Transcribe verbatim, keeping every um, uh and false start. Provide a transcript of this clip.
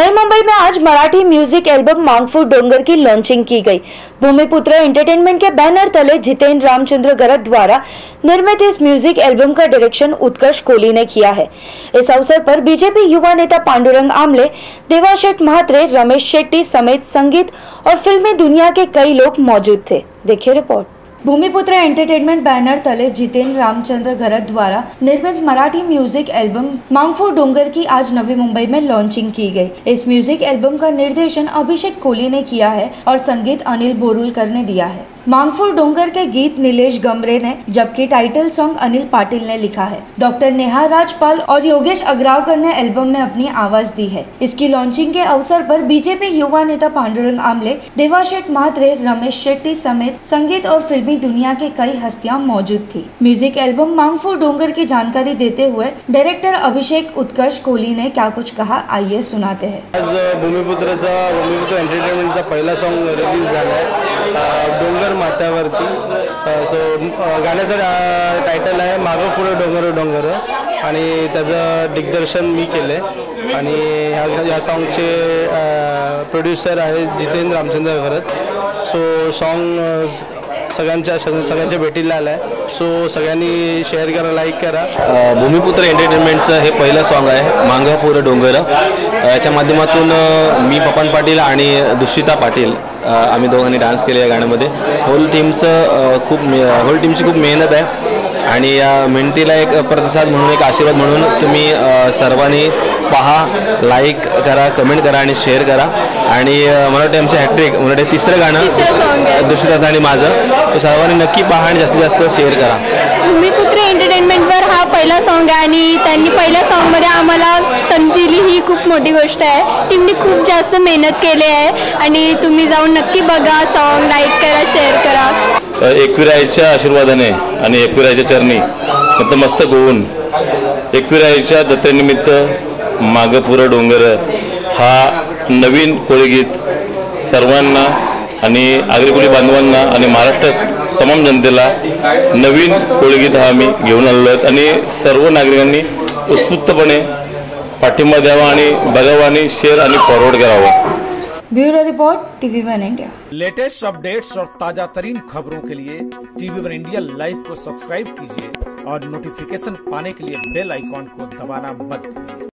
नई मुंबई में आज मराठी म्यूजिक एल्बम मांग फूर डोंगर की लॉन्चिंग की गई। भूमिपुत्र एंटरटेनमेंट के बैनर तले जितेन रामचंद्र गरत द्वारा निर्मित इस म्यूजिक एल्बम का डायरेक्शन उत्कर्ष कोहली ने किया है। इस अवसर पर बीजेपी युवा नेता पांडुरंग आमले, देवाशेट म्हात्रे, रमेश शेट्टी समेत संगीत और फिल्मी दुनिया के कई लोग मौजूद थे। देखिए रिपोर्ट। भूमिपुत्र एंटरटेनमेंट बैनर तले जितेन रामचंद्र घरत द्वारा निर्मित मराठी म्यूजिक एल्बम मांग फूर डोंगर की आज नवी मुंबई में लॉन्चिंग की गई। इस म्यूजिक एल्बम का निर्देशन अभिषेक कोहली ने किया है और संगीत अनिल बोरुलकर ने दिया है। मांग फूर डोंगर के गीत नीलेश गमरे ने, जबकि टाइटल सॉन्ग अनिल पाटिल ने लिखा है। डॉक्टर नेहा राजपाल और योगेश अग्रावकर ने एल्बम में अपनी आवाज दी है। इसकी लॉन्चिंग के अवसर पर बीजेपी युवा नेता पांडुरंग आमले, देवाशेट म्हात्रे, रमेश शेट्टी समेत संगीत और फिल्म दुनिया के कई हस्तियां मौजूद थी। म्यूजिक एल्बम मांग फूर डोंगर की जानकारी देते हुए डायरेक्टर अभिषेक उत्कर्ष कोहली ने क्या कुछ कहा, आइए सुनाते हैं। आज भूमिपुत्र एंटरटेनमेंट का पहला सॉन्ग रिलीज डोंगर माथ्यावरती। सो गाण्याचं टायटल आहे मांग फूर डोंगर डोंगर आणि त्याचं दिग्दर्शन मी केले आणि या सॉन्गचे प्रोड्यूसर आहे जितेन रामचंद्र गरत। सो सॉन्ग सगळ्यांच्या सगळ्यांच्या भेटीला आला आहे। सो सगळ्यांनी शेअर करा, लाईक करा। भूमिपुत्र एंटरटेनमेंटचं हे पहिलं सॉन्ग आहे मांग फूर डोंगर। याच्या माध्यमातून मी पवन पाटील आणि दुशिता पाटील आम्ही दोघांनी डान्स केले या गाण्यामध्ये। होल टीमचं खूप होल टीमची खूप मेहनत आहे आणि या मेहनतीला एक प्रतिसाद म्हणून, एक आशीर्वाद म्हणून तुम्ही सर्वांनी पहा, लाईक करा, कमेंट करा आणि शेअर करा। आणि मराठी आमचे हॅट्रिक मराठी तिसरं गाणं दुसऱ्याचं आणि माझं, तो सर्वांनी नक्की पहा आणि जास्तीत जास्त शेअर करा। भूमिपुत्र एंटरटेनमेंटवर हा पहिला सॉन्ग आहे आणि त्यांनी पहिल्या सॉन्गमध्ये आम्हाला संधी दिली, ही खूप मोठी गोष्ट आहे। टीमने खूप जास्त मेहनत केली आहे आणि तुम्ही जाऊन नक्की बघा, सॉन्ग लाईक करा, शेअर करा। एकविरायच्या आशीर्वादाने आणि एकविरायच्या चरणी नतमस्तक होऊन एकविरायच्या जत्रेनिमित्त मांग फूर डोंगर हा नवीन कोळीगीत सर्वांना आणि आगरीकोळी बांधवांना आणि महाराष्ट्रात तमाम जनतेला नवीन कोळीगीत हा आम्ही घेऊन आलेलो आहोत आणि सर्व नागरिकांनी उत्स्फूर्तपणे पाठिंबा द्यावा आणि बघावा आणि शेअर आणि फॉरवर्ड करावा। Bureau report TV one India. Latest updates और ताजा तरीन खबरों के लिए टीवी वन इंडिया लाइव को सब्सक्राइब कीजिए और नोटिफिकेशन पाने के लिए बेल आइकॉन को दबाना मत भूलिए।